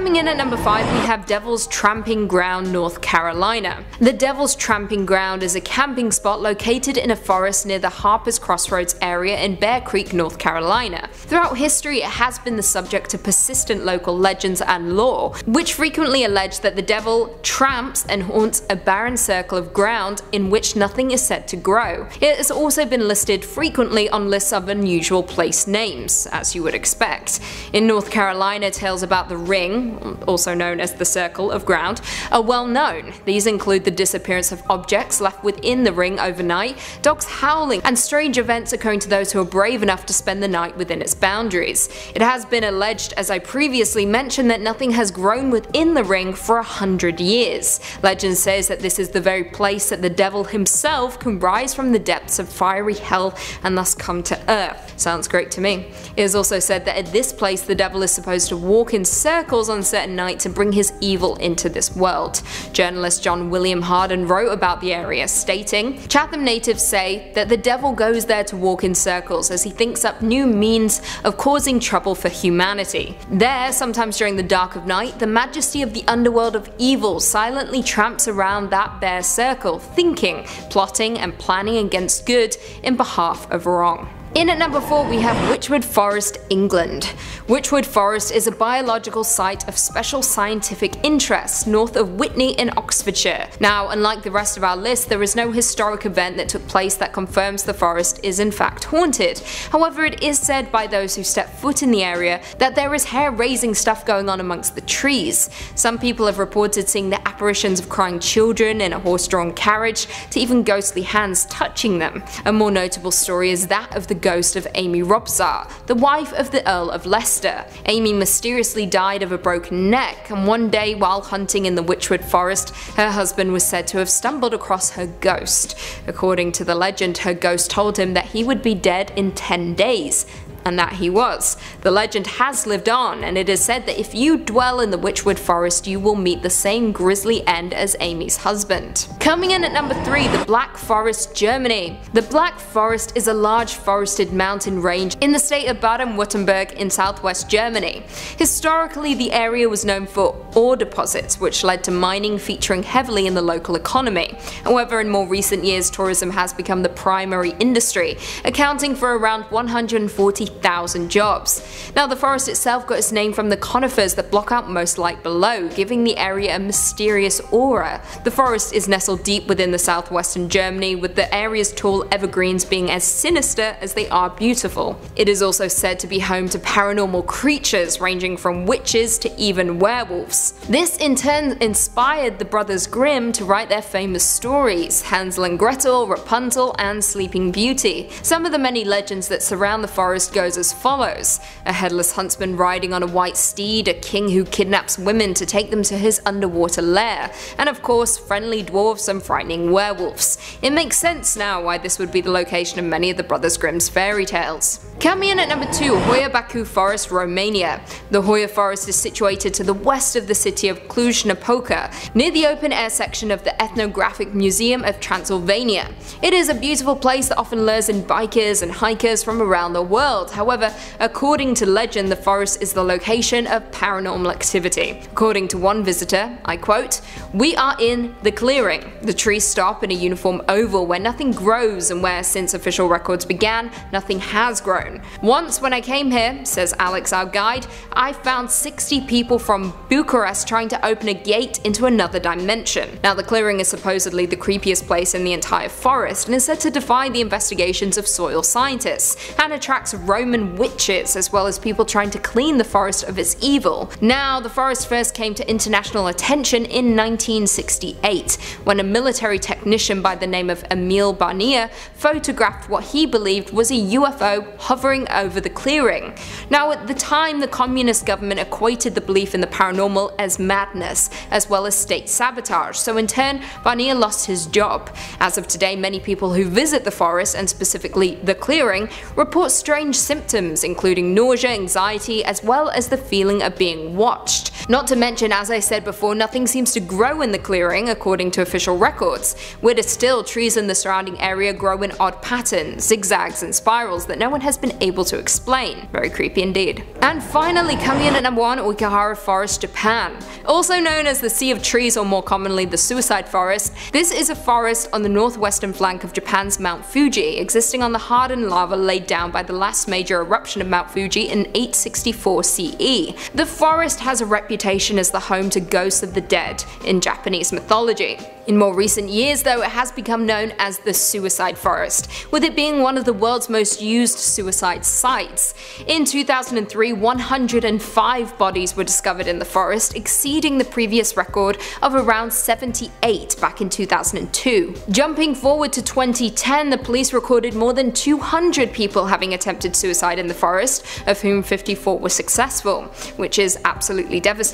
Coming in at number 5 we have Devil's Tramping Ground, North Carolina. The Devil's Tramping Ground is a camping spot located in a forest near the Harper's Crossroads area in Bear Creek, North Carolina. Throughout history it has been the subject of persistent local legends and lore, which frequently allege that the devil tramps and haunts a barren circle of ground in which nothing is said to grow. It has also been listed frequently on lists of unusual place names, as you would expect. In North Carolina, tales about the Ring, also known as the Circle of Ground, are well known. These include the disappearance of objects left within the ring overnight, dogs howling, and strange events occurring to those who are brave enough to spend the night within its boundaries. It has been alleged, as I previously mentioned, that nothing has grown within the ring for 100 years. Legend says that this is the very place that the devil himself can rise from the depths of fiery hell and thus come to earth. Sounds great to me. It is also said that at this place the devil is supposed to walk in circles on certain nights to bring his evil into this world. Journalist John William Harden wrote about the area, stating, "Chatham natives say that the devil goes there to walk in circles as he thinks up new means of causing trouble for humanity. There, sometimes during the dark of night, the majesty of the underworld of evil silently tramps around that bare circle, thinking, plotting and planning against good in behalf of wrong." In at number 4 we have Witchwood Forest, England. Witchwood Forest is a biological site of special scientific interest north of Whitney in Oxfordshire. Now, unlike the rest of our list, there is no historic event that took place that confirms the forest is in fact haunted. However, it is said by those who step foot in the area that there is hair-raising stuff going on amongst the trees. Some people have reported seeing the apparitions of crying children in a horse-drawn carriage, to even ghostly hands touching them. A more notable story is that of the ghost of Amy Robsart, the wife of the Earl of Leicester. Amy mysteriously died of a broken neck, and one day while hunting in the Witchwood Forest, her husband was said to have stumbled across her ghost. According to the legend, her ghost told him that he would be dead in 10 days. And that he was. The legend has lived on, and it is said that if you dwell in the Witchwood Forest you will meet the same grisly end as Amy's husband. Coming in at number 3, the Black Forest, Germany. The Black Forest is a large forested mountain range in the state of Baden-Württemberg in southwest Germany. Historically the area was known for ore deposits, which led to mining featuring heavily in the local economy. However, in more recent years tourism has become the primary industry, accounting for around 140,000 jobs. Now, the forest itself got its name from the conifers that block out most light below, giving the area a mysterious aura. The forest is nestled deep within the southwestern Germany, with the area's tall evergreens being as sinister as they are beautiful. It is also said to be home to paranormal creatures ranging from witches to even werewolves. This in turn inspired the Brothers Grimm to write their famous stories, Hansel and Gretel, Rapunzel and Sleeping Beauty. Some of the many legends that surround the forest goes as follows: a headless huntsman riding on a white steed, a king who kidnaps women to take them to his underwater lair, and of course friendly dwarves and frightening werewolves. It makes sense now why this would be the location of many of the Brothers Grimm's fairy tales. Coming in at number 2, Hoia-Baciu Forest, Romania. The Hoia Forest is situated to the west of the city of Cluj-Napoca, near the open air section of the Ethnographic Museum of Transylvania. It is a beautiful place that often lures in bikers and hikers from around the world. However, according to legend, the forest is the location of paranormal activity. According to one visitor, I quote, "We are in the clearing. The trees stop in a uniform oval where nothing grows and where, since official records began, nothing has grown. Once when I came here," says Alex, our guide, "I found 60 people from Bucharest trying to open a gate into another dimension." Now, the clearing is supposedly the creepiest place in the entire forest and is said to defy the investigations of soil scientists and attract Roman witches, as well as people trying to clean the forest of its evil. Now, the forest first came to international attention in 1968, when a military technician by the name of Emil Barnier photographed what he believed was a UFO hovering over the clearing. Now, at the time, the communist government equated the belief in the paranormal as madness, as well as state sabotage, so in turn, Barnier lost his job. As of today, many people who visit the forest, and specifically the clearing, report strange symptoms including nausea, anxiety, as well as the feeling of being watched. Not to mention, as I said before, nothing seems to grow in the clearing according to official records. Weirder still, trees in the surrounding area grow in odd patterns, zigzags and spirals that no one has been able to explain. Very creepy indeed. And finally, coming in at number 1, Uehara Forest, Japan. Also known as the Sea of Trees, or more commonly the Suicide Forest, this is a forest on the northwestern flank of Japan's Mount Fuji, existing on the hardened lava laid down by the last major eruption of Mount Fuji in 864 CE. The forest has a reputation as the home to ghosts of the dead in Japanese mythology. In more recent years though, it has become known as the Suicide Forest, with it being one of the world's most used suicide sites. In 2003, 105 bodies were discovered in the forest, exceeding the previous record of around 78 back in 2002. Jumping forward to 2010, the police recorded more than 200 people having attempted suicide in the forest, of whom 54 were successful, which is absolutely devastating.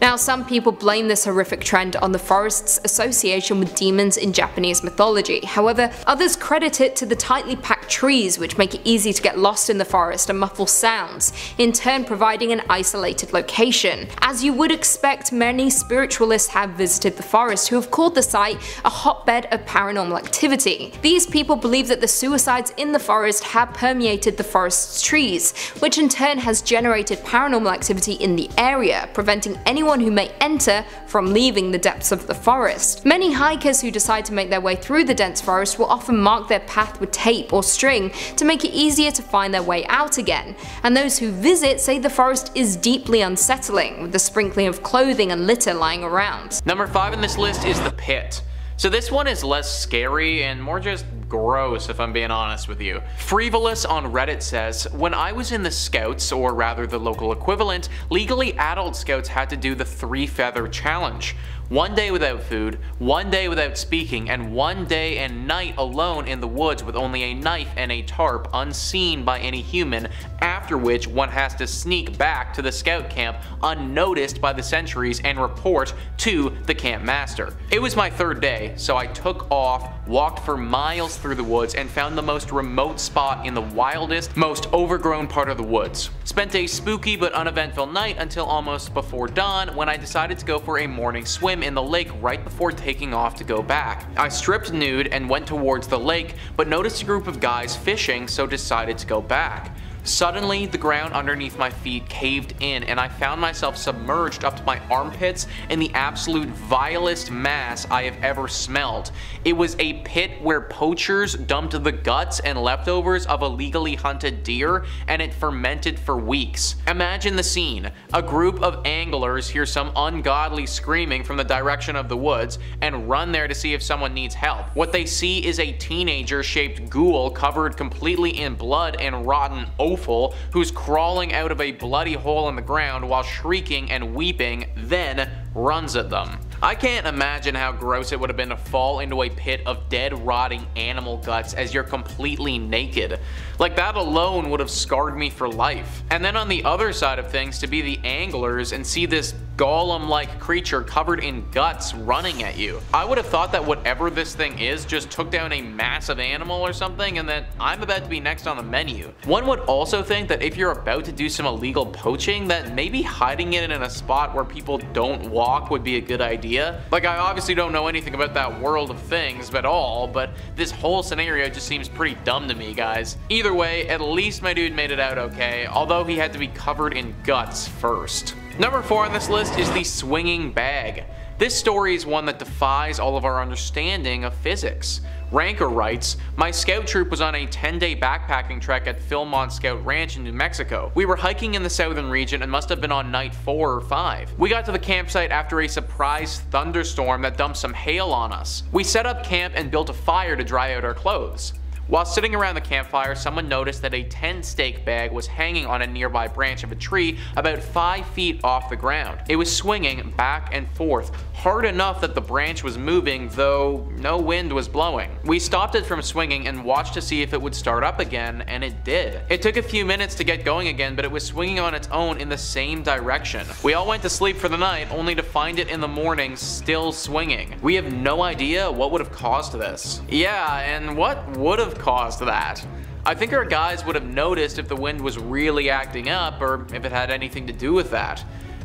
Now, some people blame this horrific trend on the forest's association with demons in Japanese mythology. However, others credit it to the tightly packed trees, which make it easy to get lost in the forest and muffle sounds, in turn providing an isolated location. As you would expect, many spiritualists have visited the forest who have called the site a hotbed of paranormal activity. These people believe that the suicides in the forest have permeated the forest's trees, which in turn has generated paranormal activity in the area, preventing anyone who may enter from leaving the depths of the forest. Many hikers who decide to make their way through the dense forest will often mark their path with tape or string to make it easier to find their way out again, and those who visit say the forest is deeply unsettling, with the sprinkling of clothing and litter lying around. Number 5 in this list is the pit. So this one is less scary and more just gross, if I'm being honest with you. Frivolous on Reddit says, when I was in the Scouts, or rather the local equivalent, legally adult Scouts had to do the 3-feather challenge. One day without food, one day without speaking, and one day and night alone in the woods with only a knife and a tarp, unseen by any human, after which one has to sneak back to the scout camp unnoticed by the sentries and report to the camp master. It was my 3rd day, so I took off, walked for miles through the woods, and found the most remote spot in the wildest, most overgrown part of the woods. Spent a spooky but uneventful night until almost before dawn, when I decided to go for a morning swim in the lake right before taking off to go back. I stripped nude and went towards the lake, but noticed a group of guys fishing, so decided to go back. Suddenly, the ground underneath my feet caved in, and I found myself submerged up to my armpits in the absolute vilest mass I have ever smelled. It was a pit where poachers dumped the guts and leftovers of illegally hunted deer, and it fermented for weeks. Imagine the scene. A group of anglers hear some ungodly screaming from the direction of the woods and run there to see if someone needs help. What they see is a teenager-shaped ghoul covered completely in blood and rotten who's crawling out of a bloody hole in the ground while shrieking and weeping, then runs at them. I can't imagine how gross it would have been to fall into a pit of dead, rotting animal guts as you're completely naked. Like, that alone would have scarred me for life. And then on the other side of things, to be the anglers and see this golem-like creature covered in guts running at you. I would have thought that whatever this thing is just took down a massive animal or something, and that I'm about to be next on the menu. One would also think that if you're about to do some illegal poaching, that maybe hiding it in a spot where people don't walk would be a good idea. Like, I obviously don't know anything about that world of things at all, but this whole scenario just seems pretty dumb to me, guys. Either way, at least my dude made it out okay, although he had to be covered in guts first. Number 4 on this list is the swinging bag. This story is one that defies all of our understanding of physics. Ranker writes, my scout troop was on a 10-day backpacking trek at Philmont Scout Ranch in New Mexico. We were hiking in the southern region and must have been on night 4 or 5. We got to the campsite after a surprise thunderstorm that dumped some hail on us. We set up camp and built a fire to dry out our clothes. While sitting around the campfire, someone noticed that a 10-stake bag was hanging on a nearby branch of a tree about 5 feet off the ground. It was swinging back and forth, hard enough that the branch was moving, though no wind was blowing. We stopped it from swinging and watched to see if it would start up again, and it did. It took a few minutes to get going again, but it was swinging on its own in the same direction. We all went to sleep for the night, only to find it in the morning still swinging. We have no idea what would have caused this. Yeah, and what would have caused that? I think our guys would have noticed if the wind was really acting up, or if it had anything to do with that.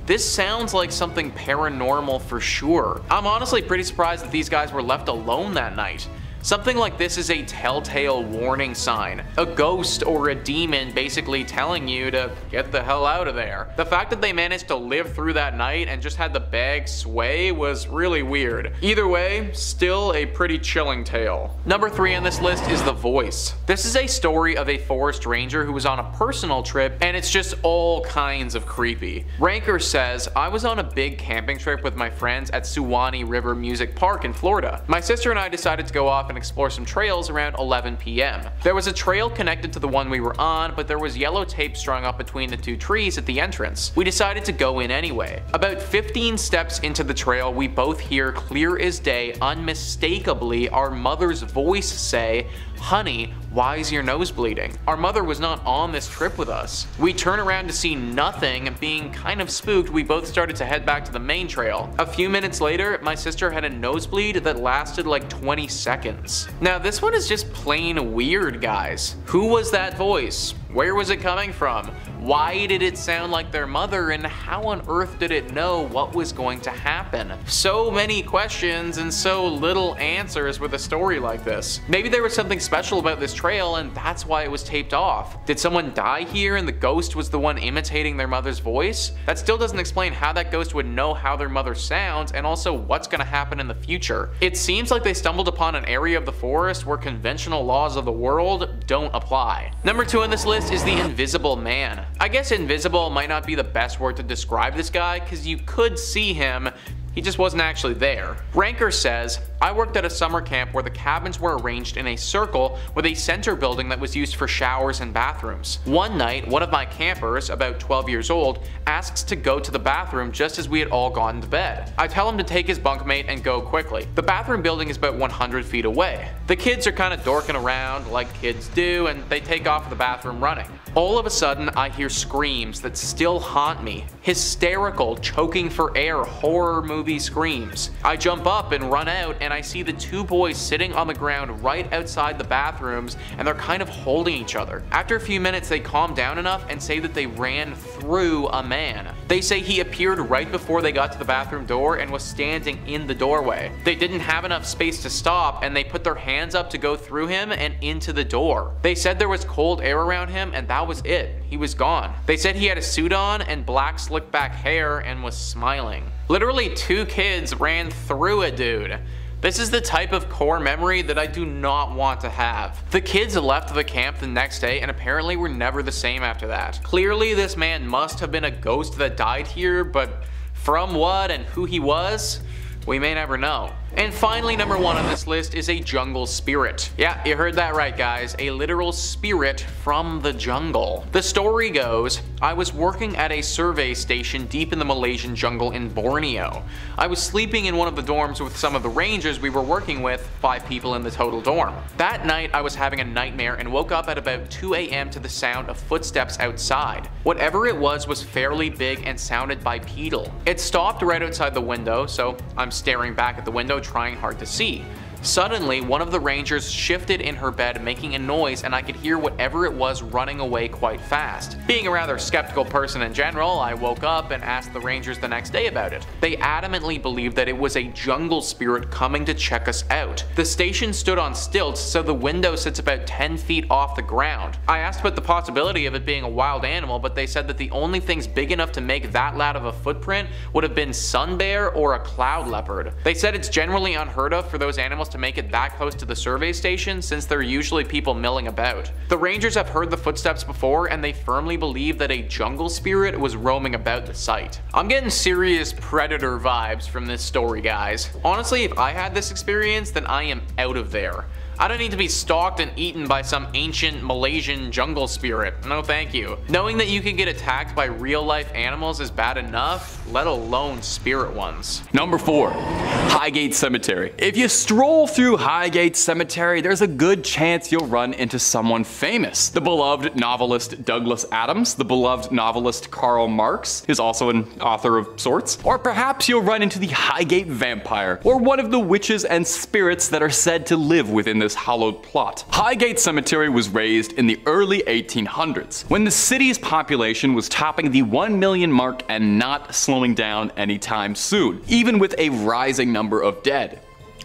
This sounds like something paranormal for sure. I'm honestly pretty surprised that these guys were left alone that night. Something like this is a telltale warning sign, a ghost or a demon basically telling you to get the hell out of there. The fact that they managed to live through that night and just had the bag sway was really weird. Either way, still a pretty chilling tale. Number 3 on this list is The Voice. This is a story of a forest ranger who was on a personal trip, and it's just all kinds of creepy. Ranker says, I was on a big camping trip with my friends at Suwannee River Music Park in Florida. My sister and I decided to go off and explore some trails around 11 p.m. There was a trail connected to the one we were on, but there was yellow tape strung up between the two trees at the entrance. We decided to go in anyway. About 15 steps into the trail, we both hear clear as day, unmistakably, our mother's voice say, honey, why is your nose bleeding? Our mother was not on this trip with us. We turn around to see nothing, and being kind of spooked, we both started to head back to the main trail. A few minutes later, my sister had a nosebleed that lasted like 20 seconds. Now this one is just plain weird, guys. Who was that voice? Where was it coming from? Why did it sound like their mother, and how on earth did it know what was going to happen? So many questions and so little answers with a story like this. Maybe there was something special about this trail and that's why it was taped off. Did someone die here and the ghost was the one imitating their mother's voice? That still doesn't explain how that ghost would know how their mother sounds, and also what's going to happen in the future. It seems like they stumbled upon an area of the forest where conventional laws of the world don't apply. Number 2 on this list is The Invisible Man. I guess invisible might not be the best word to describe this guy, because you could see him, he just wasn't actually there. Ranker says, I worked at a summer camp where the cabins were arranged in a circle with a center building that was used for showers and bathrooms. One night, one of my campers, about 12 years old, asks to go to the bathroom just as we had all gone to bed. I tell him to take his bunkmate and go quickly. The bathroom building is about 100 feet away. The kids are kind of dorking around like kids do, and they take off for the bathroom running. All of a sudden, I hear screams that still haunt me. Hysterical, choking for air, horror movie screams. I jump up and run out, and I see the two boys sitting on the ground right outside the bathrooms, and they're kind of holding each other. After a few minutes, they calm down enough and say that they ran through a man. They say he appeared right before they got to the bathroom door and was standing in the doorway. They didn't have enough space to stop, and they put their hands up to go through him and into the door. They said there was cold air around him, and that was it. He was gone. They said he had a suit on and black slicked back hair and was smiling. Literally two kids ran through a dude. This is the type of core memory that I do not want to have. The kids left the camp the next day and apparently were never the same after that. Clearly this man must have been a ghost that died here, but from what and who he was, we may never know. And finally, number 1 on this list is a jungle spirit. Yeah, you heard that right, guys. A literal spirit from the jungle. The story goes, I was working at a survey station deep in the Malaysian jungle in Borneo. I was sleeping in one of the dorms with some of the rangers we were working with, 5 people in the total dorm. That night, I was having a nightmare and woke up at about 2 a.m. to the sound of footsteps outside. Whatever it was fairly big and sounded bipedal. It stopped right outside the window, so I'm staring back at the window, trying hard to see. Suddenly, one of the rangers shifted in her bed, making a noise, and I could hear whatever it was running away quite fast. Being a rather skeptical person in general, I woke up and asked the rangers the next day about it. They adamantly believed that it was a jungle spirit coming to check us out. The station stood on stilts, so the window sits about 10 feet off the ground. I asked about the possibility of it being a wild animal, but they said that the only things big enough to make that loud of a footprint would have been sun bear or a cloud leopard. They said it's generally unheard of for those animals to make it that close to the survey station, since there are usually people milling about. The rangers have heard the footsteps before, and they firmly believe that a jungle spirit was roaming about the site. I'm getting serious predator vibes from this story, guys. Honestly, if I had this experience, then I am out of there. I don't need to be stalked and eaten by some ancient Malaysian jungle spirit. No thank you. Knowing that you can get attacked by real life animals is bad enough, let alone spirit ones. Number 4, Highgate Cemetery. If you stroll through Highgate Cemetery, there's a good chance you'll run into someone famous. The beloved novelist Douglas Adams, the beloved novelist Karl Marx is also an author of sorts, or perhaps you'll run into the Highgate Vampire, or one of the witches and spirits that are said to live within the this hallowed plot. Highgate Cemetery was raised in the early 1800s, when the city's population was topping the 1 million mark and not slowing down anytime soon, even with a rising number of dead.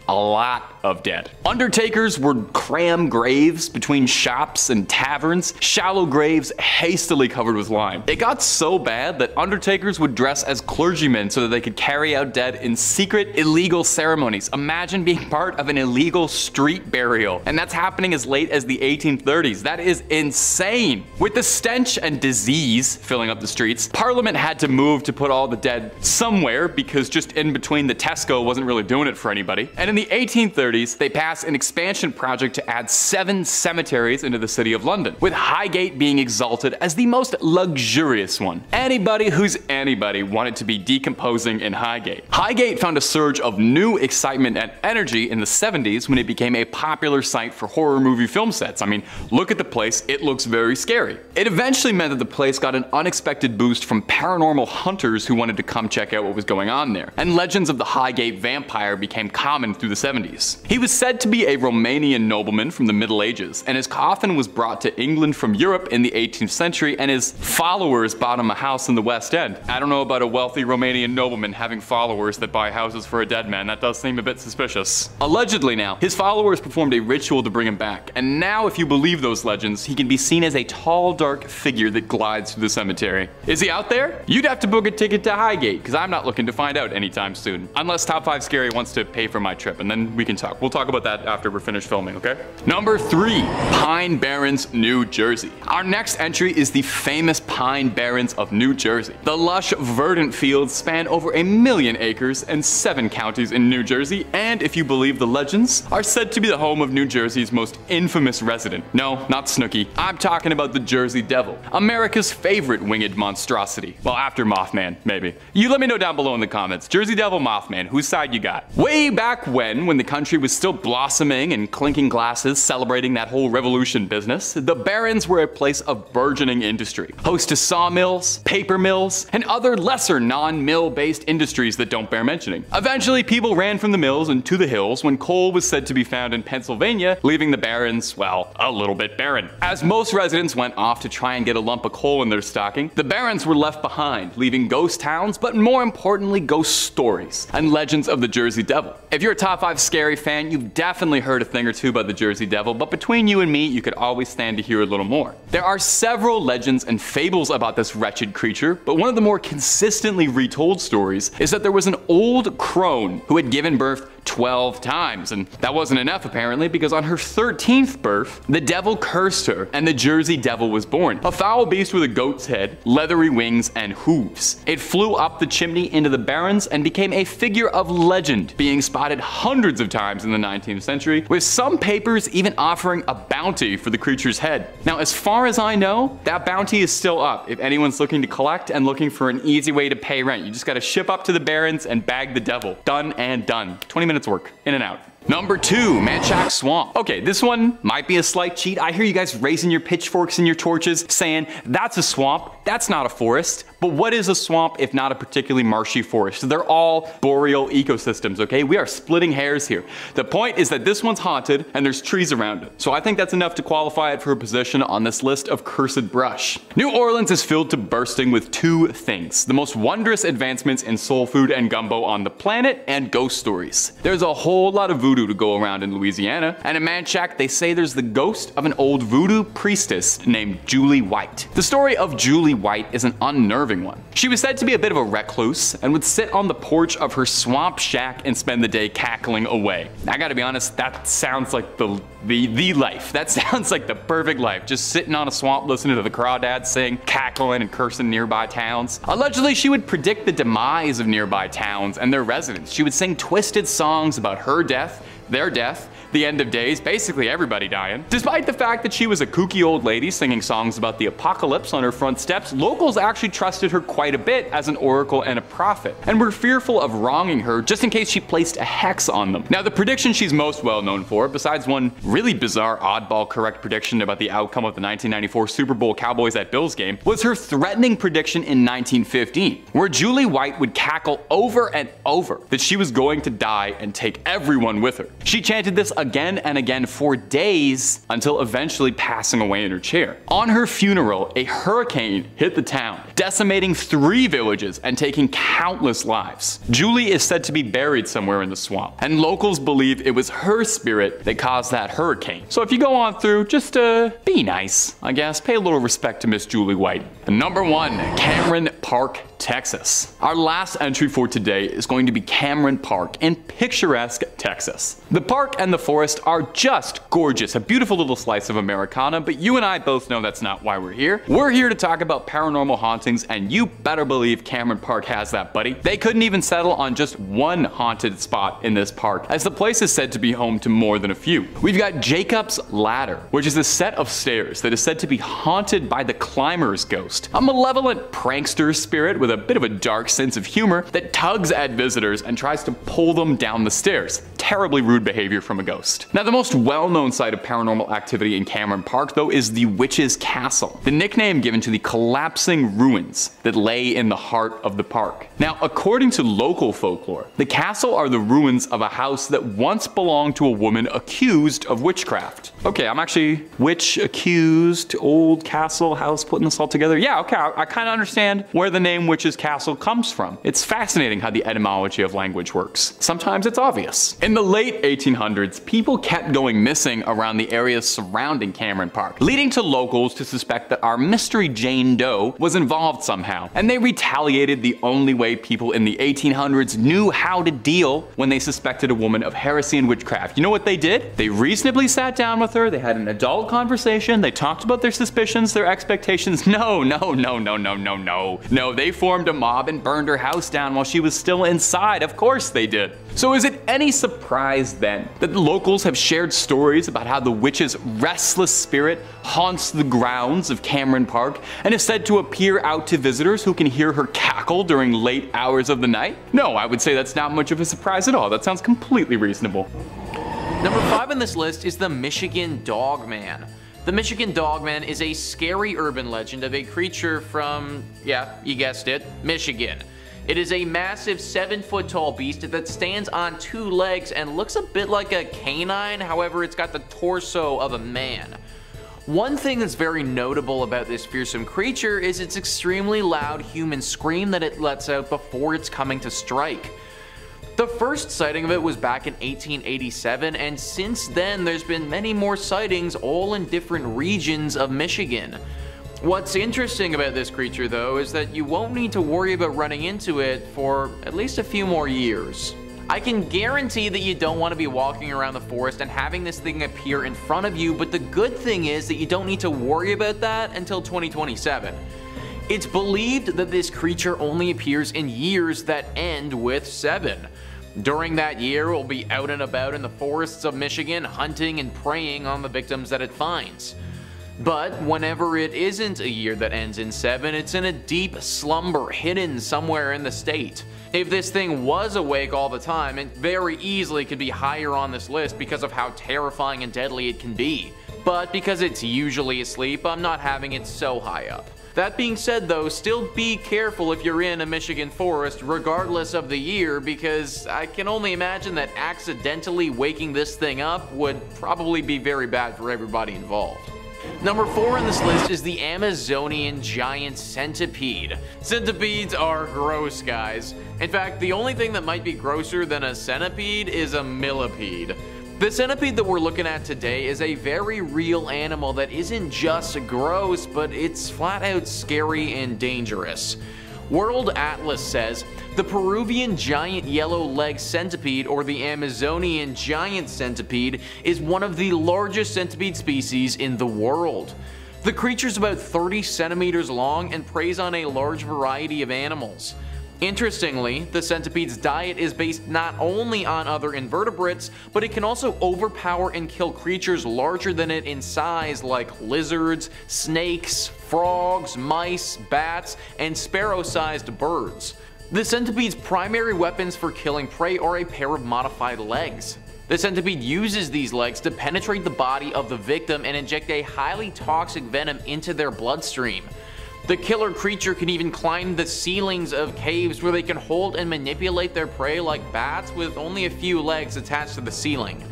A lot of dead. Undertakers would cram graves between shops and taverns, shallow graves hastily covered with lime. It got so bad that undertakers would dress as clergymen so that they could carry out dead in secret, illegal ceremonies. Imagine being part of an illegal street burial. And that's happening as late as the 1830s. That is insane. With the stench and disease filling up the streets, Parliament had to move to put all the dead somewhere because just in between the Tesco wasn't really doing it for anybody. And in the 1830s, they passed an expansion project to add 7 cemeteries into the city of London, with Highgate being exalted as the most luxurious one. Anybody who's anybody wanted to be decomposing in Highgate. Highgate found a surge of new excitement and energy in the 70s when it became a popular site for horror movie film sets. I mean, look at the place, it looks very scary. It eventually meant that the place got an unexpected boost from paranormal hunters who wanted to come check out what was going on there, and legends of the Highgate Vampire became common through the 70s. He was said to be a Romanian nobleman from the Middle Ages, and his coffin was brought to England from Europe in the 18th century, and his followers bought him a house in the West End. I don't know about a wealthy Romanian nobleman having followers that buy houses for a dead man. That does seem a bit suspicious. Allegedly now, his followers performed a ritual to bring him back, and now if you believe those legends, he can be seen as a tall, dark figure that glides through the cemetery. Is he out there? You'd have to book a ticket to Highgate, because I'm not looking to find out anytime soon. Unless Top 5 Scary wants to pay for my trip, and then we can talk. We'll talk about that after we're finished filming, okay? Number 3, Pine Barrens, New Jersey. Our next entry is the famous Pine Barrens of New Jersey. The lush, verdant fields span over 1 million acres and 7 counties in New Jersey, and if you believe the legends, are said to be the home of New Jersey's most infamous resident. No, not Snooki. I'm talking about the Jersey Devil, America's favorite winged monstrosity. Well, after Mothman, maybe. You let me know down below in the comments. Jersey Devil, Mothman, whose side you got? Way back when the country was still blossoming and clinking glasses celebrating that whole revolution business, the Barrens were a place of burgeoning industry, host to sawmills, paper mills, and other lesser non-mill based industries that don't bear mentioning. Eventually people ran from the mills and to the hills when coal was said to be found in Pennsylvania, leaving the Barrens, well, a little bit barren. As most residents went off to try and get a lump of coal in their stocking, the Barrens were left behind, leaving ghost towns, but more importantly ghost stories and legends of the Jersey Devil. If you're a Top 5 Scary fan, you've definitely heard a thing or two about the Jersey Devil, but between you and me, you could always stand to hear a little more. There are several legends and fables about this wretched creature, but one of the more consistently retold stories is that there was an old crone who had given birth 12 times, and that wasn't enough apparently, because on her 13th birth, the devil cursed her and the Jersey Devil was born. A foul beast with a goat's head, leathery wings, and hooves. It flew up the chimney into the Barrens and became a figure of legend, being spotted hundreds of times in the 19th century, with some papers even offering a bounty for the creature's head. Now, as far as I know, that bounty is still up if anyone's looking to collect and looking for an easy way to pay rent. You just gotta ship up to the Barrens and bag the devil. Done and done. 20 minutes work, in and out. Number 2, Manchac Swamp. Okay, this one might be a slight cheat. I hear you guys raising your pitchforks and your torches saying, that's a swamp, that's not a forest. But what is a swamp if not a particularly marshy forest? They're all boreal ecosystems, okay? We are splitting hairs here. The point is that this one's haunted and there's trees around it. So I think that's enough to qualify it for a position on this list of cursed brush. New Orleans is filled to bursting with 2 things: the most wondrous advancements in soul food and gumbo on the planet, and ghost stories. There's a whole lot of voodoo to go around in Louisiana, and in Manchac they say there's the ghost of an old voodoo priestess named Julie White. The story of Julie White is an unnerving one. She was said to be a bit of a recluse and would sit on the porch of her swamp shack and spend the day cackling away. I gotta be honest, that sounds like the life. That sounds like the perfect life. Just sitting on a swamp listening to the crawdads sing, cackling and cursing nearby towns. Allegedly she would predict the demise of nearby towns and their residents. She would sing twisted songs about her death, their death, the end of days, basically everybody dying. Despite the fact that she was a kooky old lady singing songs about the apocalypse on her front steps, locals actually trusted her quite a bit as an oracle and a prophet, and were fearful of wronging her just in case she placed a hex on them. Now the prediction she's most well known for, besides one really bizarre, oddball correct prediction about the outcome of the 1994 Super Bowl Cowboys at Bills game was her threatening prediction in 1915, where Julie White would cackle over and over that she was going to die and take everyone with her. She chanted this again and again for days until eventually passing away in her chair. On her funeral, a hurricane hit the town, decimating 3 villages and taking countless lives. Julie is said to be buried somewhere in the swamp, and locals believe it was her spirit that caused that hurricane. So if you go on through, just be nice, I guess. Pay a little respect to Miss Julie White. Number 1, Cameron Park, Texas. Our last entry for today is going to be Cameron Park in picturesque Texas. The park and the forest are just gorgeous, a beautiful little slice of Americana, but you and I both know that's not why we're here. We're here to talk about paranormal hauntings, and you better believe Cameron Park has that, buddy. They couldn't even settle on just one haunted spot in this park, as the place is said to be home to more than a few. We've got Jacob's Ladder, which is a set of stairs that is said to be haunted by the climber's ghost, a malevolent prankster spirit with a bit of a dark sense of humor that tugs at visitors and tries to pull them down the stairs. Terribly rude behavior from a ghost. Now, the most well-known site of paranormal activity in Cameron Park, though, is the Witch's Castle, the nickname given to the collapsing ruins that lay in the heart of the park. Now, according to local folklore, the castle are the ruins of a house that once belonged to a woman accused of witchcraft. Okay, I'm actually witch, accused, old castle, house, putting this all together. Yeah, okay, I kind of understand where the name Witch's Castle comes from. It's fascinating how the etymology of language works. Sometimes it's obvious. In the late 1800s, people kept going missing around the areas surrounding Cameron Park, leading to locals to suspect that our mystery Jane Doe was involved somehow, and they retaliated the only way people in the 1800s knew how to deal when they suspected a woman of heresy and witchcraft. You know what they did? They reasonably sat down with her, they had an adult conversation, they talked about their suspicions, their expectations. No, they formed a mob and burned her house down while she was still inside. Of course they did. So is it any surprise then that the locals have shared stories about how the witch's restless spirit haunts the grounds of Cameron Park and is said to appear out to visitors who can hear her cackle during late hours of the night? No, I would say that's not much of a surprise at all. That sounds completely reasonable. Number 5 on this list is the Michigan Dogman. The Michigan Dogman is a scary urban legend of a creature from, yeah, you guessed it, Michigan. It is a massive 7-foot tall beast that stands on 2 legs and looks a bit like a canine, however it's got the torso of a man. One thing that's very notable about this fearsome creature is its extremely loud human scream that it lets out before it's coming to strike. The first sighting of it was back in 1887, and since then there's been many more sightings, all in different regions of Michigan. What's interesting about this creature, though, is that you won't need to worry about running into it for at least a few more years. I can guarantee that you don't want to be walking around the forest and having this thing appear in front of you, but the good thing is that you don't need to worry about that until 2027. It's believed that this creature only appears in years that end with 7. During that year, it will be out and about in the forests of Michigan, hunting and preying on the victims that it finds. But whenever it isn't a year that ends in 7, it's in a deep slumber hidden somewhere in the state. If this thing was awake all the time, it very easily could be higher on this list because of how terrifying and deadly it can be. But because it's usually asleep, I'm not having it so high up. That being said, though, still be careful if you're in a Michigan forest, regardless of the year, because I can only imagine that accidentally waking this thing up would probably be very bad for everybody involved. Number 4 on this list is the Amazonian giant centipede. Centipedes are gross, guys. In fact, the only thing that might be grosser than a centipede is a millipede. The centipede that we're looking at today is a very real animal that isn't just gross, but it's flat out scary and dangerous. World Atlas says, the Peruvian giant yellow-legged centipede, or the Amazonian giant centipede, is one of the largest centipede species in the world. The creature's about 30 centimeters long and preys on a large variety of animals. Interestingly, the centipede's diet is based not only on other invertebrates, but it can also overpower and kill creatures larger than it in size, like lizards, snakes, frogs, mice, bats, and sparrow-sized birds. The centipede's primary weapons for killing prey are a pair of modified legs. The centipede uses these legs to penetrate the body of the victim and inject a highly toxic venom into their bloodstream. The killer creature can even climb the ceilings of caves where they can hold and manipulate their prey like bats with only a few legs attached to the ceiling.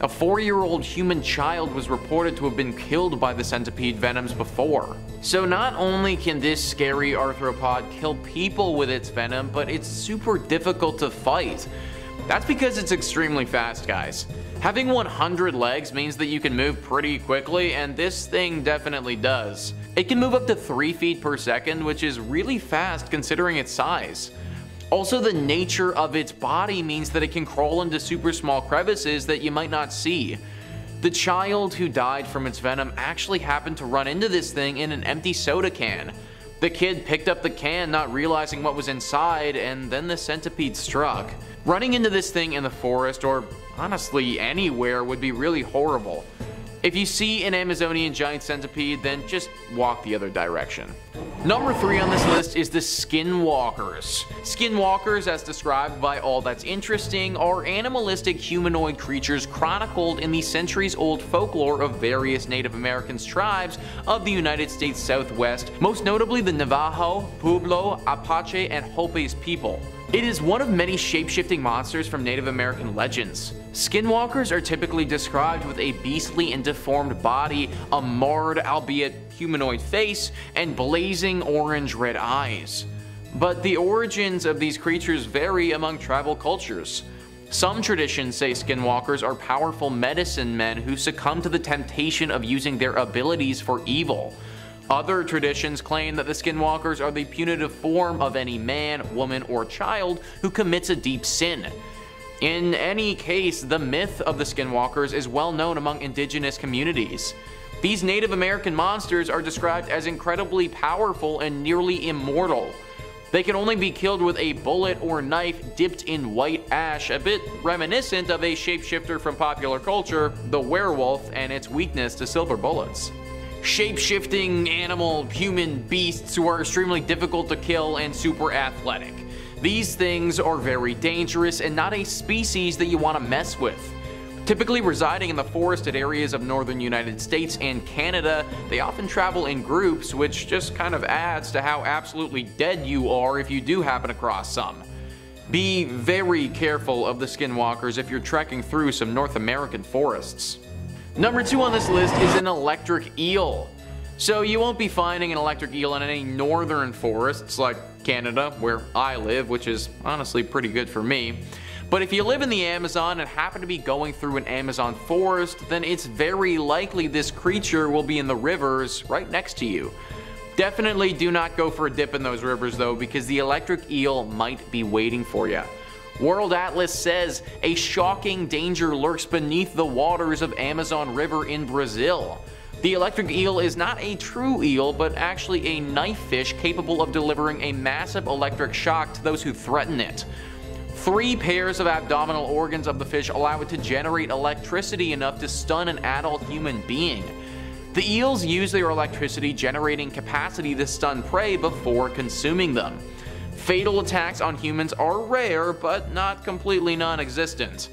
A 4-year-old human child was reported to have been killed by the centipede venoms before. So not only can this scary arthropod kill people with its venom, but it's super difficult to fight. That's because it's extremely fast, guys. Having 100 legs means that you can move pretty quickly, and this thing definitely does. It can move up to 3 feet per second, which is really fast considering its size. Also, the nature of its body means that it can crawl into super small crevices that you might not see. The child who died from its venom actually happened to run into this thing in an empty soda can. The kid picked up the can, not realizing what was inside, and then the centipede struck. Running into this thing in the forest, or honestly anywhere, would be really horrible. If you see an Amazonian giant centipede, then just walk the other direction. Number 3 on this list is the Skinwalkers. Skinwalkers, as described by All That's Interesting, are animalistic humanoid creatures chronicled in the centuries-old folklore of various Native American tribes of the United States Southwest, most notably the Navajo, Pueblo, Apache, and Hopes people. It is one of many shape-shifting monsters from Native American legends. Skinwalkers are typically described with a beastly and deformed body, a marred, albeit humanoid face, and blazing orange-red eyes. But the origins of these creatures vary among tribal cultures. Some traditions say skinwalkers are powerful medicine men who succumb to the temptation of using their abilities for evil. Other traditions claim that the skinwalkers are the punitive form of any man, woman, or child who commits a deep sin. In any case, the myth of the skinwalkers is well known among indigenous communities. These Native American monsters are described as incredibly powerful and nearly immortal. They can only be killed with a bullet or knife dipped in white ash, a bit reminiscent of a shapeshifter from popular culture, the werewolf, and its weakness to silver bullets. Shape-shifting animal, human beasts who are extremely difficult to kill and super athletic. These things are very dangerous and not a species that you want to mess with. Typically residing in the forested areas of northern United States and Canada, they often travel in groups, which just kind of adds to how absolutely dead you are if you do happen across some. Be very careful of the skinwalkers if you're trekking through some North American forests. Number 2 on this list is an electric eel. So you won't be finding an electric eel in any northern forests like Canada, where I live, which is honestly pretty good for me. But if you live in the Amazon and happen to be going through an Amazon forest, then it's very likely this creature will be in the rivers right next to you. Definitely do not go for a dip in those rivers though, because the electric eel might be waiting for you. World Atlas says a shocking danger lurks beneath the waters of Amazon River in Brazil. The electric eel is not a true eel, but actually a knife fish capable of delivering a massive electric shock to those who threaten it. 3 pairs of abdominal organs of the fish allow it to generate electricity enough to stun an adult human being. The eels use their electricity generating capacity to stun prey before consuming them. Fatal attacks on humans are rare, but not completely non-existent.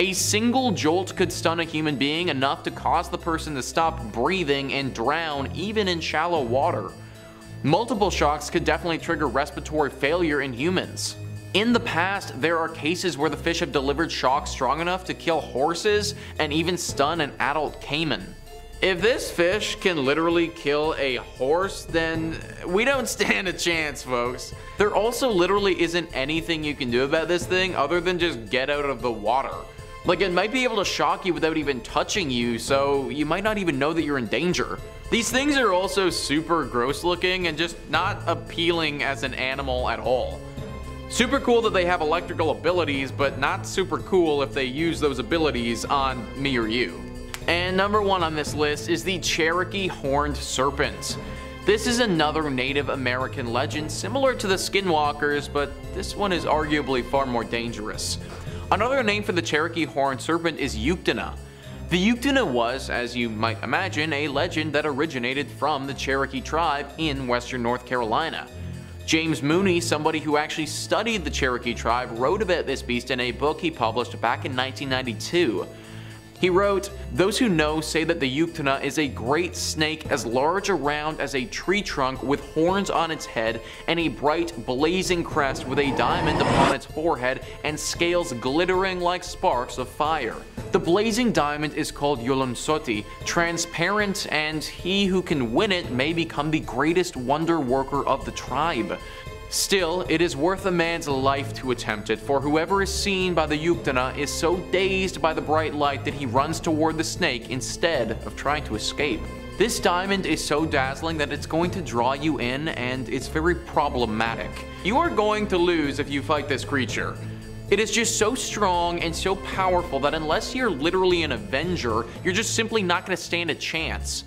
A single jolt could stun a human being enough to cause the person to stop breathing and drown, even in shallow water. Multiple shocks could definitely trigger respiratory failure in humans. In the past, there are cases where the fish have delivered shocks strong enough to kill horses and even stun an adult caiman. If this fish can literally kill a horse, then we don't stand a chance, folks. There also literally isn't anything you can do about this thing other than just get out of the water. Like, it might be able to shock you without even touching you, so you might not even know that you're in danger. These things are also super gross looking and just not appealing as an animal at all. Super cool that they have electrical abilities, but not super cool if they use those abilities on me or you. And number 1 on this list is the Cherokee Horned Serpent. This is another Native American legend similar to the Skinwalkers, but this one is arguably far more dangerous. Another name for the Cherokee Horned Serpent is Euctana. The Euctana was, as you might imagine, a legend that originated from the Cherokee tribe in western North Carolina. James Mooney, somebody who actually studied the Cherokee tribe, wrote about this beast in a book he published back in 1992. He wrote, "Those who know say that the Yuktna is a great snake as large around as a tree trunk with horns on its head and a bright blazing crest with a diamond upon its forehead and scales glittering like sparks of fire. The blazing diamond is called Yolomsoti, transparent, and he who can win it may become the greatest wonder worker of the tribe. Still, it is worth a man's life to attempt it, for whoever is seen by the Yuktana is so dazed by the bright light that he runs toward the snake instead of trying to escape. This diamond is so dazzling that it's going to draw you in, and it's very problematic. You are going to lose if you fight this creature. It is just so strong and so powerful that unless you're literally an Avenger, you're just simply not going to stand a chance.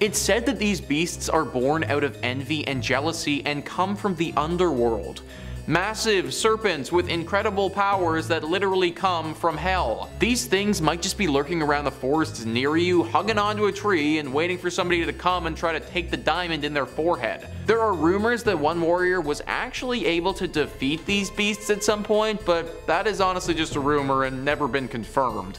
It's said that these beasts are born out of envy and jealousy and come from the underworld. Massive serpents with incredible powers that literally come from hell. These things might just be lurking around the forests near you, hugging onto a tree and waiting for somebody to come and try to take the diamond in their forehead. There are rumors that one warrior was actually able to defeat these beasts at some point, but that is honestly just a rumor and never been confirmed.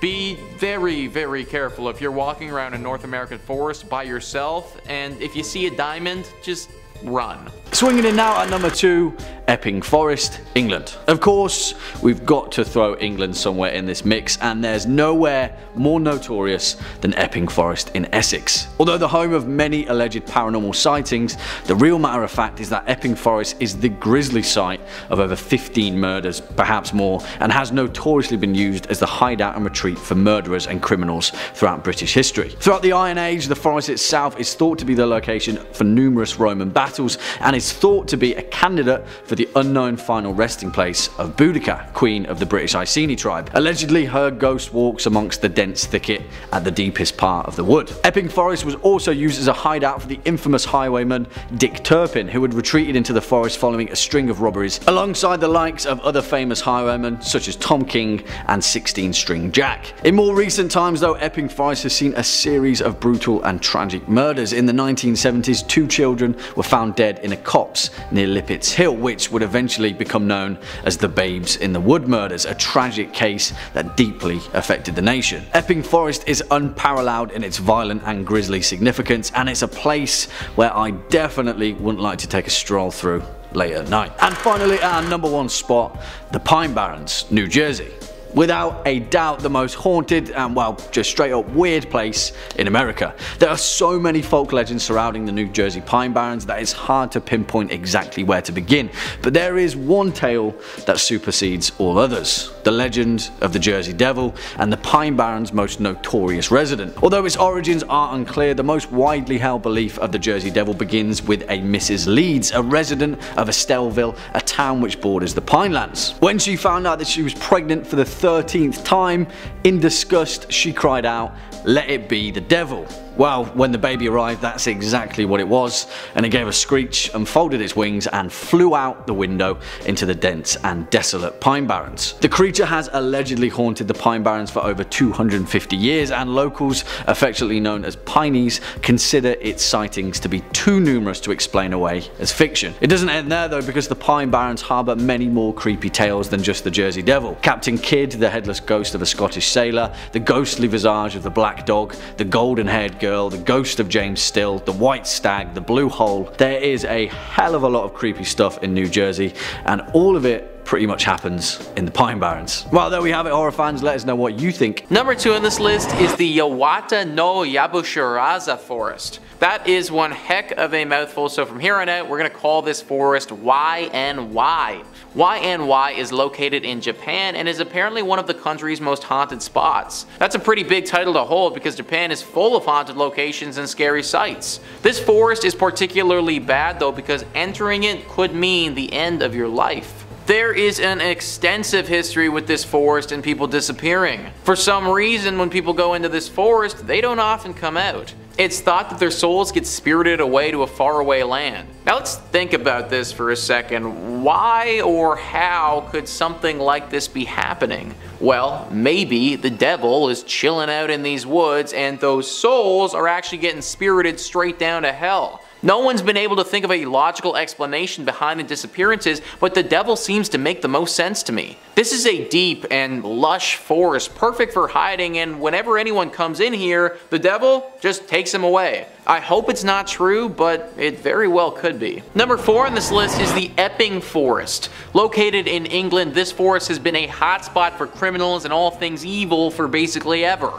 Be very, very careful if you're walking around a North American forest by yourself, and if you see a diamond, just run." Swinging in now at number 2, Epping Forest, England. Of course, we've got to throw England somewhere in this mix, and there's nowhere more notorious than Epping Forest in Essex. Although the home of many alleged paranormal sightings, the real matter of fact is that Epping Forest is the grisly site of over 15 murders, perhaps more, and has notoriously been used as the hideout and retreat for murderers and criminals throughout British history. Throughout the Iron Age, the forest itself is thought to be the location for numerous Roman battles, and is thought to be a candidate for the unknown final resting place of Boudicca, queen of the British Iceni tribe. Allegedly, her ghost walks amongst the dense thicket at the deepest part of the wood. Epping Forest was also used as a hideout for the infamous highwayman Dick Turpin, who had retreated into the forest following a string of robberies, alongside the likes of other famous highwaymen such as Tom King and 16-string Jack. In more recent times though, Epping Forest has seen a series of brutal and tragic murders. In the 1970s, 2 children were found dead in a copse near Lippett's Hill, which would eventually become known as the Babes in the Wood murders, a tragic case that deeply affected the nation. Epping Forest is unparalleled in its violent and grisly significance, and it's a place where I definitely wouldn't like to take a stroll through late at night. And finally, our number 1 spot, the Pine Barrens, New Jersey. Without a doubt, the most haunted and, well, just straight up weird place in America. There are so many folk legends surrounding the New Jersey Pine Barrens that it's hard to pinpoint exactly where to begin, but there is one tale that supersedes all others: the legend of the Jersey Devil and the Pine Barrens' most notorious resident. Although its origins are unclear, the most widely held belief of the Jersey Devil begins with a Mrs. Leeds, a resident of Estellville, a town which borders the Pinelands. When she found out that she was pregnant for the 13th time, in disgust she cried out, "Let it be the devil." Well, when the baby arrived, that's exactly what it was, and it gave a screech, unfolded its wings and flew out the window into the dense and desolate Pine Barrens. The creature has allegedly haunted the Pine Barrens for over 250 years, and locals, affectionately known as Pineys, consider its sightings to be too numerous to explain away as fiction. It doesn't end there though, because the Pine Barrens harbour many more creepy tales than just the Jersey Devil. Captain Kidd, the headless ghost of a Scottish sailor, the ghostly visage of the black dog, the golden-haired girl, the ghost of James Still, the white stag, the blue hole. There is a hell of a lot of creepy stuff in New Jersey, and all of it pretty much happens in the Pine Barrens. Well, there we have it, horror fans. Let us know what you think. Number 2 on this list is the Iwata no Yabushiraza Forest. That is one heck of a mouthful, so from here on out, we're going to call this forest YNY. YNY is located in Japan and is apparently one of the country's most haunted spots. That's a pretty big title to hold because Japan is full of haunted locations and scary sites. This forest is particularly bad though, because entering it could mean the end of your life. There is an extensive history with this forest and people disappearing. For some reason, when people go into this forest, they don't often come out. It's thought that their souls get spirited away to a faraway land. Now let's think about this for a second. Why or how could something like this be happening? Well, maybe the devil is chilling out in these woods and those souls are actually getting spirited straight down to hell. No one's been able to think of a logical explanation behind the disappearances, but the devil seems to make the most sense to me. This is a deep and lush forest, perfect for hiding, and whenever anyone comes in here, the devil just takes them away. I hope it's not true, but it very well could be. Number 4 on this list is the Epping Forest. Located in England, this forest has been a hotspot for criminals and all things evil for basically ever.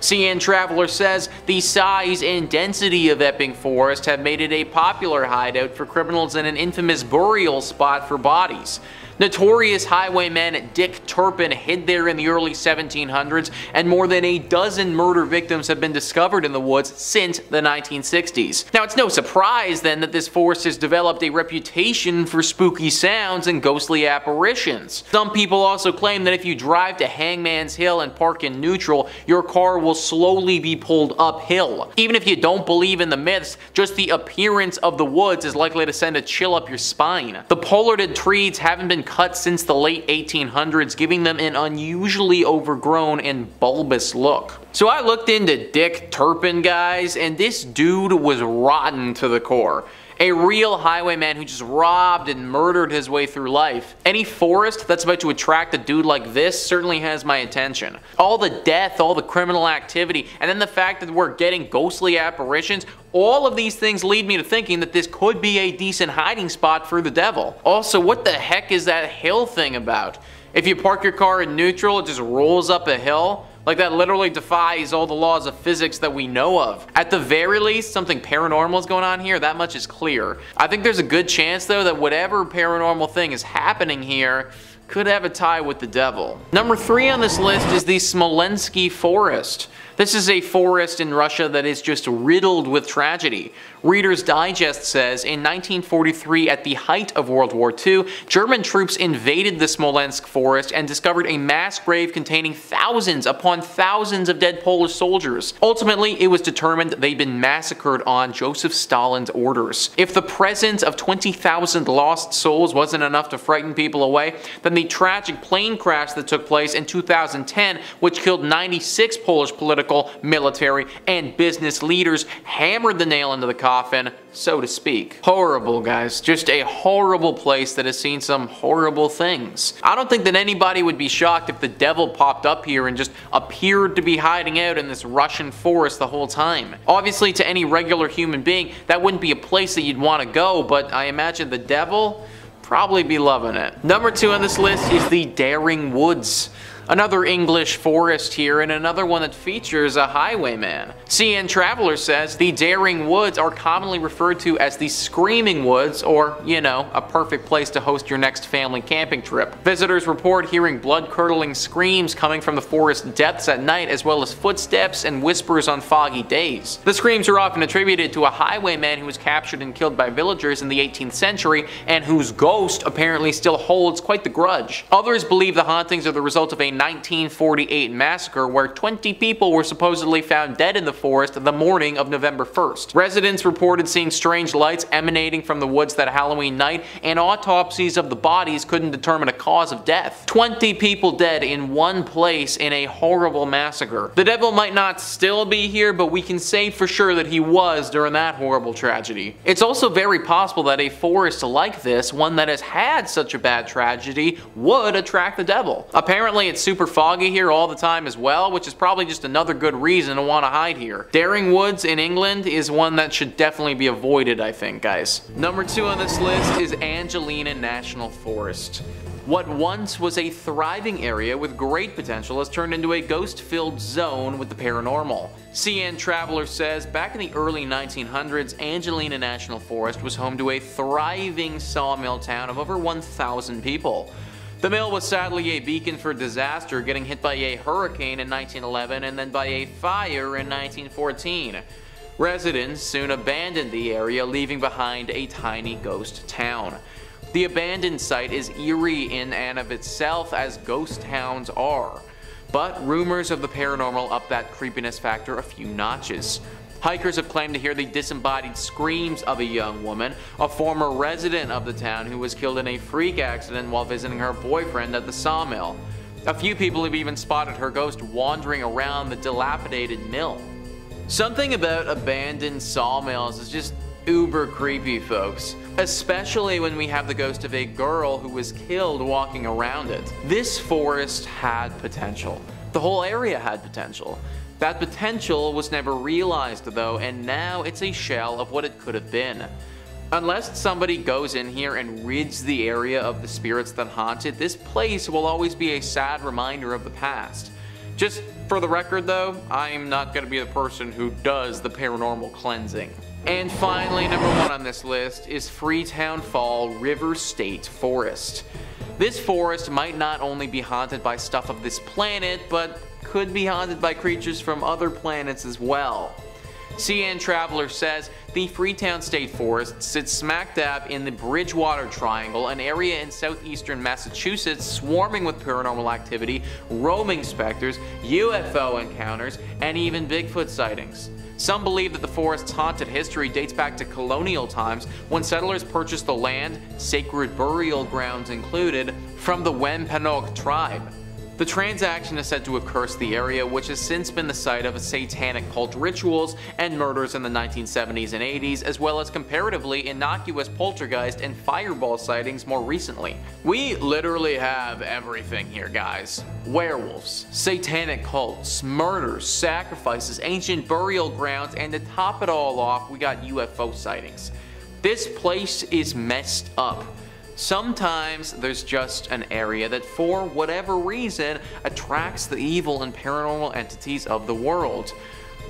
CN Traveler says the size and density of Epping Forest have made it a popular hideout for criminals and an infamous burial spot for bodies. Notorious highwayman Dick Turpin hid there in the early 1700s, and more than a dozen murder victims have been discovered in the woods since the 1960s. Now, it's no surprise then that this forest has developed a reputation for spooky sounds and ghostly apparitions. Some people also claim that if you drive to Hangman's Hill and park in neutral, your car will slowly be pulled uphill. Even if you don't believe in the myths, just the appearance of the woods is likely to send a chill up your spine. The pollarded trees haven't been cut since the late 1800s, giving them an unusually overgrown and bulbous look. So I looked into Dick Turpin, guys, and this dude was rotten to the core. A real highwayman who just robbed and murdered his way through life. Any forest that's about to attract a dude like this certainly has my attention. All the death, all the criminal activity, and then the fact that we're getting ghostly apparitions, all of these things lead me to thinking that this could be a decent hiding spot for the devil. Also, what the heck is that hill thing about? If you park your car in neutral, it just rolls up a hill. Like, that literally defies all the laws of physics that we know of. At the very least, something paranormal is going on here, that much is clear. I think there's a good chance though that whatever paranormal thing is happening here could have a tie with the devil. Number 3 on this list is the Smolensky Forest. This is a forest in Russia that is just riddled with tragedy. Reader's Digest says, in 1943, at the height of World War II, German troops invaded the Smolensk forest and discovered a mass grave containing thousands upon thousands of dead Polish soldiers. Ultimately, it was determined they'd been massacred on Joseph Stalin's orders. If the presence of 20,000 lost souls wasn't enough to frighten people away, then the tragic plane crash that took place in 2010, which killed 96 Polish political, military, and business leaders hammered the nail into the coffin, so to speak. Horrible, guys. Just a horrible place that has seen some horrible things. I don't think that anybody would be shocked if the devil popped up here and just appeared to be hiding out in this Russian forest the whole time. Obviously, to any regular human being, that wouldn't be a place that you'd want to go, but I imagine the devil probably be loving it. Number 2 on this list is the Daring Woods. Another English forest here, and another one that features a highwayman. CN Traveler says, the Daring Woods are commonly referred to as the Screaming Woods, or, you know, a perfect place to host your next family camping trip. Visitors report hearing blood-curdling screams coming from the forest depths at night, as well as footsteps and whispers on foggy days. The screams are often attributed to a highwayman who was captured and killed by villagers in the 18th century, and whose ghost apparently still holds quite the grudge. Others believe the hauntings are the result of a 1948 massacre where 20 people were supposedly found dead in the forest the morning of November 1st. Residents reported seeing strange lights emanating from the woods that Halloween night, and autopsies of the bodies couldn't determine a cause of death. 20 people dead in one place in a horrible massacre. The devil might not still be here, but we can say for sure that he was during that horrible tragedy. It's also very possible that a forest like this, one that has had such a bad tragedy, would attract the devil. Apparently, it's super foggy here all the time as well, which is probably just another good reason to want to hide here. Daring Woods in England is one that should definitely be avoided, I think, guys. Number 2 on this list is Angelina National Forest. What once was a thriving area with great potential has turned into a ghost-filled zone with the paranormal. CN Traveler says, back in the early 1900s, Angelina National Forest was home to a thriving sawmill town of over 1,000 people. The mill was sadly a beacon for disaster, getting hit by a hurricane in 1911 and then by a fire in 1914. Residents soon abandoned the area, leaving behind a tiny ghost town. The abandoned site is eerie in and of itself, as ghost towns are, but rumors of the paranormal up that creepiness factor a few notches. Hikers have claimed to hear the disembodied screams of a young woman, a former resident of the town who was killed in a freak accident while visiting her boyfriend at the sawmill. A few people have even spotted her ghost wandering around the dilapidated mill. Something about abandoned sawmills is just uber creepy, folks. Especially when we have the ghost of a girl who was killed walking around it. This forest had potential. The whole area had potential. That potential was never realized though, and now it's a shell of what it could have been. Unless somebody goes in here and rids the area of the spirits that haunt it, this place will always be a sad reminder of the past. Just for the record though, I'm not going to be the person who does the paranormal cleansing. And finally, number one on this list is Freetown Fall River State Forest. This forest might not only be haunted by stuff of this planet, but could be haunted by creatures from other planets as well. CN Traveler says, the Freetown State Forest sits smack dab in the Bridgewater Triangle, an area in southeastern Massachusetts swarming with paranormal activity, roaming specters, UFO encounters, and even Bigfoot sightings. Some believe that the forest's haunted history dates back to colonial times when settlers purchased the land, sacred burial grounds included, from the Wampanoag tribe. The transaction is said to have cursed the area, which has since been the site of satanic cult rituals and murders in the 1970s and 80s, as well as comparatively innocuous poltergeist and fireball sightings more recently. We literally have everything here, guys. Werewolves, satanic cults, murders, sacrifices, ancient burial grounds, and to top it all off, we got UFO sightings. This place is messed up. Sometimes there's just an area that for whatever reason attracts the evil and paranormal entities of the world.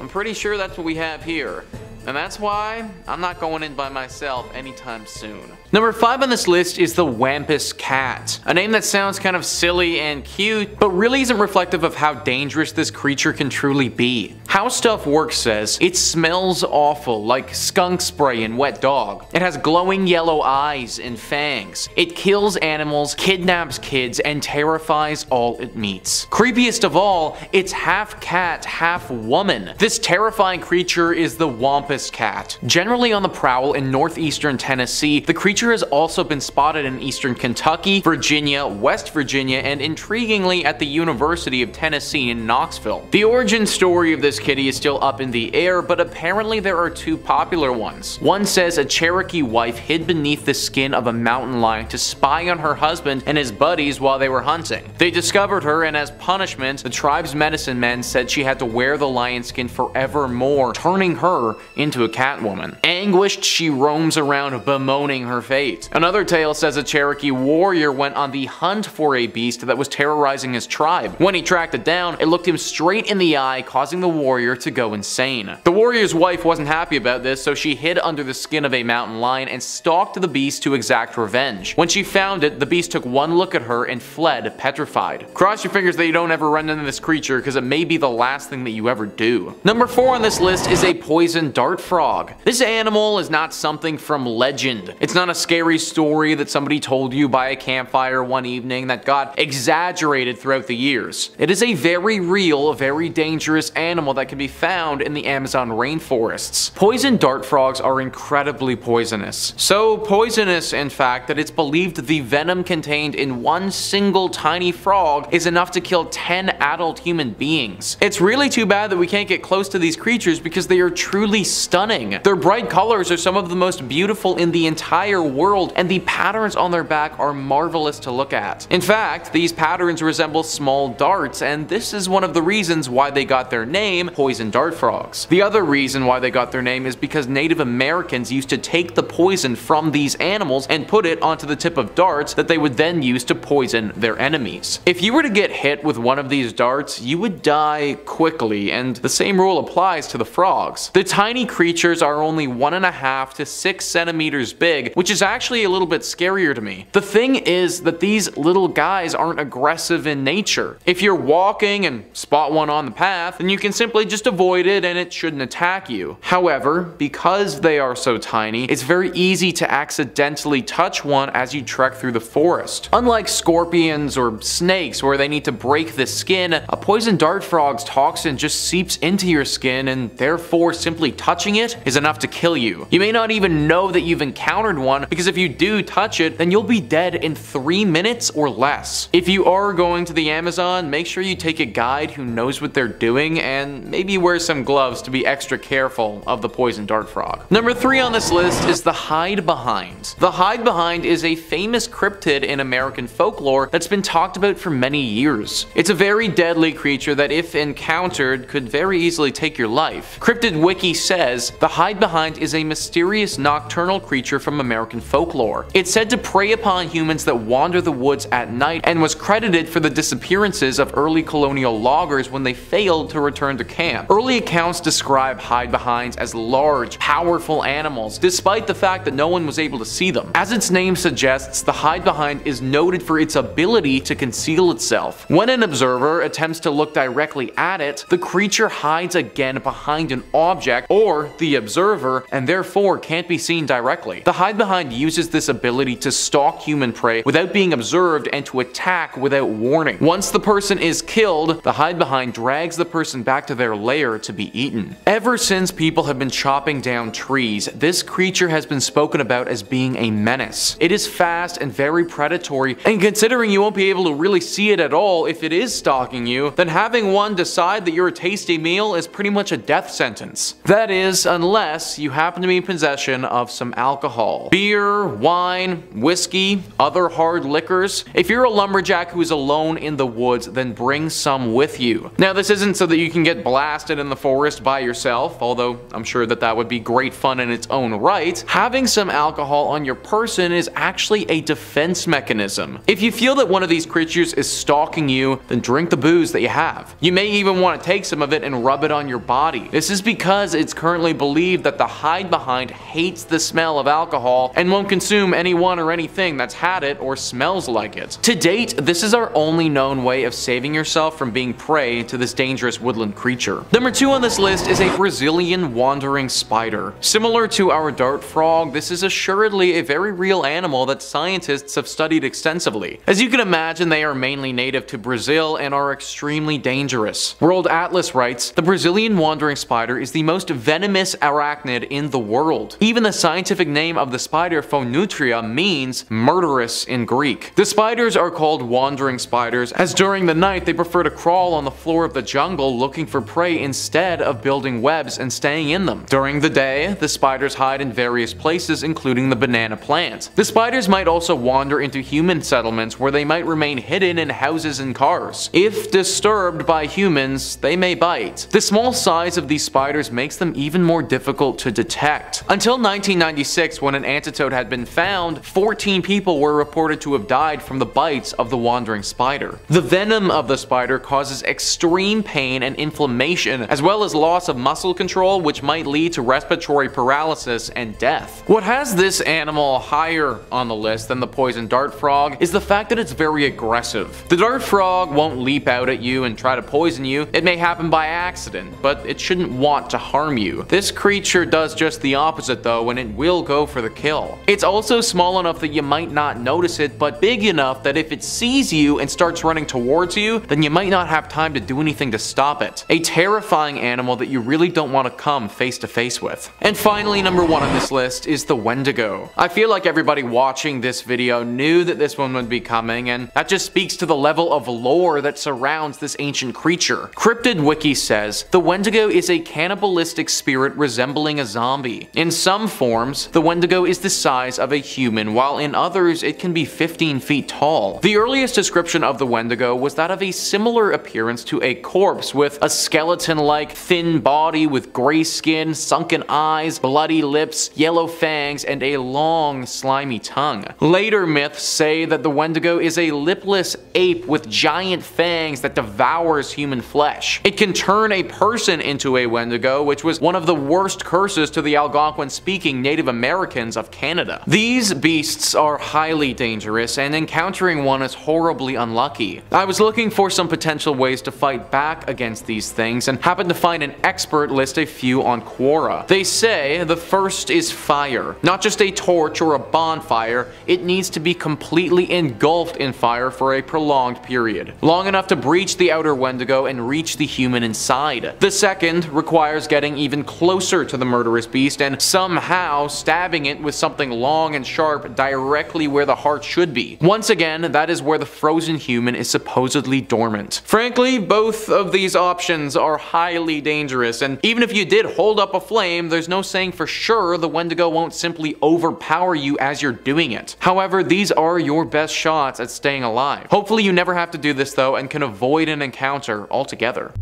I'm pretty sure that's what we have here. And that's why I'm not going in by myself anytime soon. Number 5 on this list is the Wampus Cat. A name that sounds kind of silly and cute, but really isn't reflective of how dangerous this creature can truly be. How Stuff Works says, it smells awful, like skunk spray and wet dog. It has glowing yellow eyes and fangs. It kills animals, kidnaps kids, and terrifies all it meets. Creepiest of all, it's half cat, half woman. This terrifying creature is the Wampus Cat. Generally on the prowl in northeastern Tennessee, the creature has also been spotted in eastern Kentucky, Virginia, West Virginia, and intriguingly at the University of Tennessee in Knoxville. The origin story of this kitty is still up in the air, but apparently there are two popular ones. One says a Cherokee wife hid beneath the skin of a mountain lion to spy on her husband and his buddies while they were hunting. They discovered her, and as punishment, the tribe's medicine men said she had to wear the lion skin forevermore, turning her into a catwoman. Anguished, she roams around bemoaning her fate. Another tale says a Cherokee warrior went on the hunt for a beast that was terrorizing his tribe. When he tracked it down, it looked him straight in the eye, causing the warrior to go insane. The warrior's wife wasn't happy about this, so she hid under the skin of a mountain lion and stalked the beast to exact revenge. When she found it, the beast took one look at her and fled, petrified. Cross your fingers that you don't ever run into this creature, because it may be the last thing that you ever do. Number 4 on this list is a poison dart frog. This animal is not something from legend. It's not a scary story that somebody told you by a campfire one evening that got exaggerated throughout the years. It is a very real, very dangerous animal that can be found in the Amazon rainforests. Poison dart frogs are incredibly poisonous. So poisonous, in fact, that it's believed the venom contained in one single tiny frog is enough to kill 10 adult human beings. It's really too bad that we can't get close to these creatures because they are truly stunning. Their bright colors are some of the most beautiful in the entire world, and the patterns on their back are marvelous to look at. In fact, these patterns resemble small darts, and this is one of the reasons why they got their name, poison dart frogs. The other reason why they got their name is because Native Americans used to take the poison from these animals and put it onto the tip of darts that they would then use to poison their enemies. If you were to get hit with one of these darts, you would die quickly, and the same rule applies to the frogs. The tiny creatures are only 1.5 to 6 centimeters big, which is actually a little bit scarier to me. The thing is that these little guys aren't aggressive in nature. If you're walking and spot one on the path, then you can simply just avoid it and it shouldn't attack you. However, because they are so tiny, it's very easy to accidentally touch one as you trek through the forest. Unlike scorpions or snakes where they need to break the skin, a poison dart frog's toxin just seeps into your skin, and therefore simply touching it is enough to kill you you. You may not even know that you've encountered one, because if you do touch it, then you'll be dead in 3 minutes or less. If you are going to the Amazon, make sure you take a guide who knows what they're doing, and maybe wear some gloves to be extra careful of the poison dart frog. Number 3 on this list is the hide behind. The hide behind is a famous cryptid in American folklore that's been talked about for many years. It's a very deadly creature that, if encountered, could very easily take your life. Cryptid Wiki says, the hide behind is a mysterious nocturnal creature from American folklore. It's said to prey upon humans that wander the woods at night, and was credited for the disappearances of early colonial loggers when they failed to return to camp. Early accounts describe hide-behinds as large, powerful animals, despite the fact that no one was able to see them. As its name suggests, the hide-behind is noted for its ability to conceal itself. When an observer attempts to look directly at it, the creature hides again behind an object or the observer, and therefore can't be seen directly. The hide-behind uses this ability to stalk human prey without being observed and to attack without warning. Once the person is killed, the hide-behind drags the person back to their lair to be eaten. Ever since people have been chopping down trees, this creature has been spoken about as being a menace. It is fast and very predatory, and considering you won't be able to really see it at all if it is stalking you, then having one decide that you're a tasty meal is pretty much a death sentence. That is, unless you happen to be in possession of some alcohol. Beer, wine, whiskey, other hard liquors. If you're a lumberjack who is alone in the woods, then bring some with you. Now, this isn't so that you can get blasted in the forest by yourself, although I'm sure that that would be great fun in its own right. Having some alcohol on your person is actually a defense mechanism. If you feel that one of these creatures is stalking you, then drink the booze that you have. You may even want to take some of it and rub it on your body. This is because it's currently believed that the hide-behind hates the smell of alcohol and won't consume anyone or anything that's had it or smells like it. To date, this is our only known way of saving yourself from being prey to this dangerous woodland creature. Number 2 on this list is a Brazilian wandering spider. Similar to our dart frog, this is assuredly a very real animal that scientists have studied extensively. As you can imagine, they are mainly native to Brazil and are extremely dangerous. World Atlas writes, the Brazilian wandering spider is the most venomous arachnid in the world. Even the scientific name of the spider, Phoenutria, means murderous in Greek. The spiders are called wandering spiders, as during the night they prefer to crawl on the floor of the jungle looking for prey instead of building webs and staying in them. During the day, the spiders hide in various places, including the banana plant. The spiders might also wander into human settlements, where they might remain hidden in houses and cars. If disturbed by humans, they may bite. The small size of these spiders makes them even more difficult to detect. Until 1996, when an antidote had been found, 14 people were reported to have died from the bites of the wandering spider. The venom of the spider causes extreme pain and inflammation, as well as loss of muscle control, which might lead to respiratory paralysis and death. What has this animal higher on the list than the poison dart frog is the fact that it's very aggressive. The dart frog won't leap out at you and try to poison you. It may happen by accident, but it shouldn't want to harm you. This creature does just the opposite though, and it will go for the kill. It's also small enough that you might not notice it, but big enough that if it sees you and starts running towards you, then you might not have time to do anything to stop it. A terrifying animal that you really don't want to come face to face with. And finally, number 1 on this list is the Wendigo. I feel like everybody watching this video knew that this one would be coming, and that just speaks to the level of lore that surrounds this ancient creature. Cryptid Wiki says, the Wendigo is a cannibalistic spirit resembling a zombie. In some forms, the Wendigo is the size of a human, while in others it can be 15 feet tall. The earliest description of the Wendigo was that of a similar appearance to a corpse, with a skeleton-like thin body with gray skin, sunken eyes, bloody lips, yellow fangs, and a long slimy tongue. Later myths say that the Wendigo is a lipless ape with giant fangs that devours human flesh. It can turn a person into a Wendigo, which was one of the worst curses to the Algonquin-speaking Native Americans of Canada. These beasts are highly dangerous, and encountering one is horribly unlucky. I was looking for some potential ways to fight back against these things, and happened to find an expert list a few on Quora. They say the first is fire. Not just a torch or a bonfire, it needs to be completely engulfed in fire for a prolonged period, long enough to breach the outer Wendigo and reach the human inside. The second requires getting even closer to the murderous monstrous beast and somehow stabbing it with something long and sharp directly where the heart should be. Once again, that is where the frozen human is supposedly dormant. Frankly, both of these options are highly dangerous, and even if you did hold up a flame, there's no saying for sure the Wendigo won't simply overpower you as you're doing it. However, these are your best shots at staying alive. Hopefully you never have to do this though and can avoid an encounter altogether.